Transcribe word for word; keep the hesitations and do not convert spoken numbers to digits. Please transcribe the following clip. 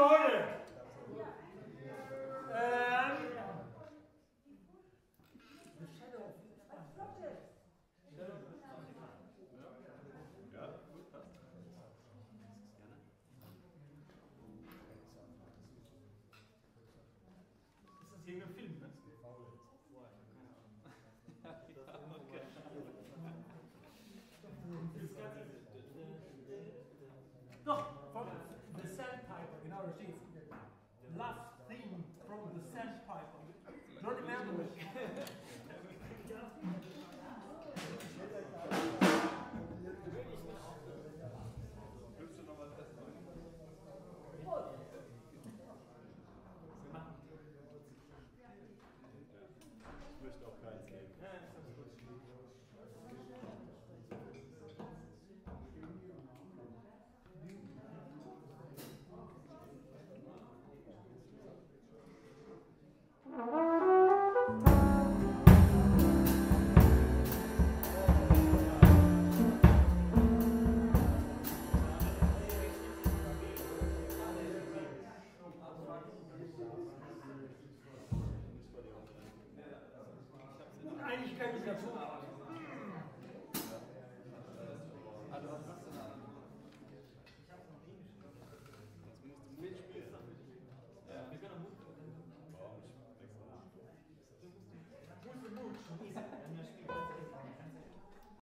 glory. And das ist irgendein Film, ne? Okay. Doch, von The Sandpiper, genau, das steht. The Last